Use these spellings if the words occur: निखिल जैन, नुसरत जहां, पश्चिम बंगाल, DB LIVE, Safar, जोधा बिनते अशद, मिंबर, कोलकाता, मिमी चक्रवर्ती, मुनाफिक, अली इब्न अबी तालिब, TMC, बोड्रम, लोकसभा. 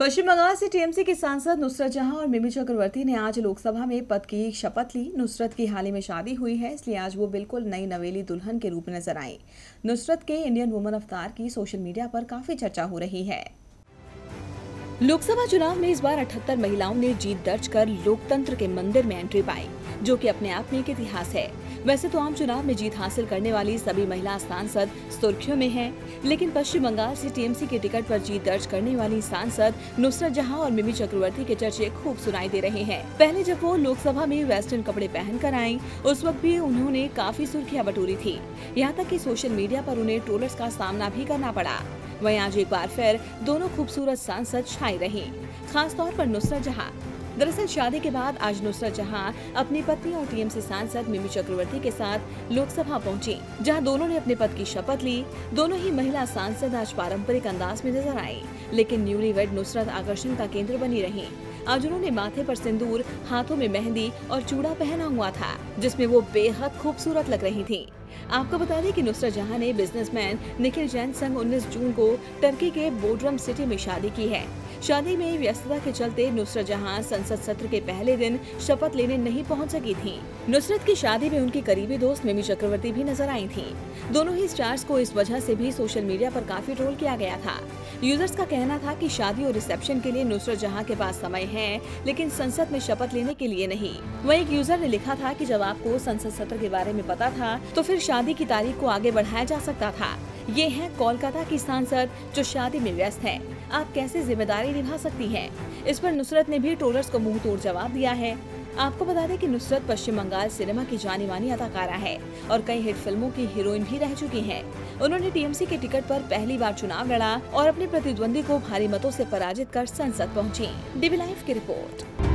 पश्चिम बंगाल से टीएमसी की सांसद नुसरत जहां और मिमी चक्रवर्ती ने आज लोकसभा में पद की शपथ ली। नुसरत की हाल ही में शादी हुई है, इसलिए आज वो बिल्कुल नई नवेली दुल्हन के रूप में नजर आई। नुसरत के इंडियन वुमन अवतार की सोशल मीडिया पर काफी चर्चा हो रही है। लोकसभा चुनाव में इस बार 78 महिलाओं ने जीत दर्ज कर लोकतंत्र के मंदिर में एंट्री पाई, जो कि अपने आप में एक इतिहास है। वैसे तो आम चुनाव में जीत हासिल करने वाली सभी महिला सांसद सुर्खियों में हैं, लेकिन पश्चिम बंगाल से टीएमसी के टिकट पर जीत दर्ज करने वाली सांसद नुसरत जहां और मिमी चक्रवर्ती के चर्चे खूब सुनाई दे रहे हैं। पहले जब वो लोकसभा में वेस्टर्न कपड़े पहनकर आईं, उस वक्त भी उन्होंने काफी सुर्खियां बटोरी थी, यहाँ तक कि सोशल मीडिया पर उन्हें ट्रोलर्स का सामना भी करना पड़ा। वहीं आज एक बार फिर दोनों खूबसूरत सांसद छाई रहीं, खासतौर पर नुसरत जहां। दरअसल शादी के बाद आज नुसरत जहां अपनी पत्नी और टीएमसी सांसद मिमी चक्रवर्ती के साथ लोकसभा पहुंची, जहां दोनों ने अपने पद की शपथ ली। दोनों ही महिला सांसद आज पारंपरिक अंदाज में नजर आई, लेकिन न्यूलीवेड नुसरत आकर्षण का केंद्र बनी रहीं। आज उन्होंने माथे पर सिंदूर, हाथों में मेहंदी और चूड़ा पहना हुआ था, जिसमें वो बेहद खूबसूरत लग रही थी। आपको बता दें कि नुसरत जहां ने बिजनेसमैन निखिल जैन संग 19 जून को टर्की के बोड्रम सिटी में शादी की है। शादी में व्यस्तता के चलते नुसरत जहां संसद सत्र के पहले दिन शपथ लेने नहीं पहुंच सकी थी। नुसरत की शादी में उनकी करीबी दोस्त मिमी चक्रवर्ती भी नजर आई थी। दोनों ही स्टार्स को इस वजह से भी सोशल मीडिया पर काफी ट्रोल किया गया था। यूजर्स का कहना था कि शादी और रिसेप्शन के लिए नुसरत जहां के पास समय है, लेकिन संसद में शपथ लेने के लिए नहीं। वहीं एक यूजर ने लिखा था कि जब आपको संसद सत्र के बारे में पता था तो फिर शादी की तारीख को आगे बढ़ाया जा सकता था। ये है कोलकाता की सांसद जो शादी में व्यस्त है, आप कैसे जिम्मेदारी निभा सकती हैं? इस पर नुसरत ने भी ट्रोलर्स को मुंह तोड़ जवाब दिया है। आपको बता दें कि नुसरत पश्चिम बंगाल सिनेमा की जानी मानी अदाकारा है और कई हिट फिल्मों की हीरोइन भी रह चुकी हैं। उन्होंने टीएमसी के टिकट पर पहली बार चुनाव लड़ा और अपने प्रतिद्वंदी को भारी मतों से पराजित कर संसद पहुंची। डीबी लाइव की रिपोर्ट।